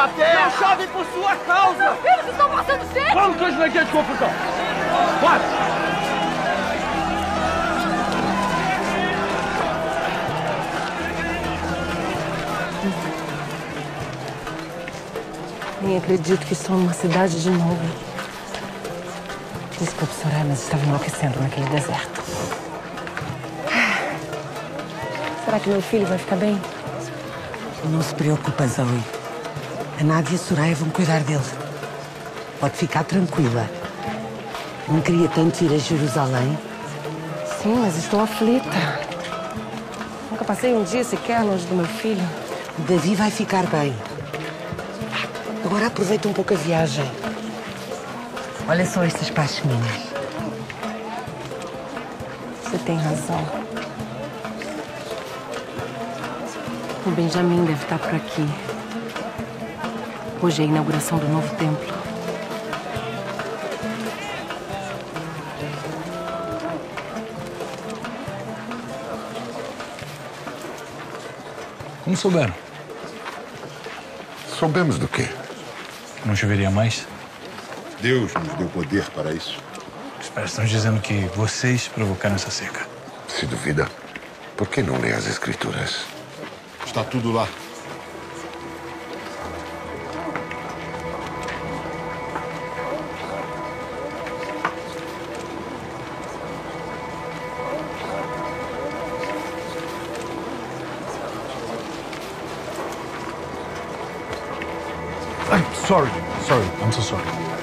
a terra. Não chove por sua causa. Meus filhos estão passando sede. Vamos que hoje não é dia de confusão. Bora. Nem acredito que estou numa cidade de novo. Desculpe, Soraia, mas estava enlouquecendo naquele deserto. Será que meu filho vai ficar bem? Não se preocupa, Zoe. A Nádia e a Soraia vão cuidar dele. Pode ficar tranquila. Não queria tanto ir a Jerusalém. Sim, mas estou aflita. Nunca passei um dia sequer longe do meu filho. Davi vai ficar bem. Agora aproveita um pouco a viagem. Olha só estas pashminas. Você tem razão. O Benjamin deve estar por aqui. Hoje é a inauguração do novo templo. Como souberam? Soubemos do quê? Não choveria mais? Deus nos deu poder para isso. Os pais estão dizendo que vocês provocaram essa seca. Se duvida, por que não lê as escrituras? Está tudo lá. I'm sorry. I'm so sorry.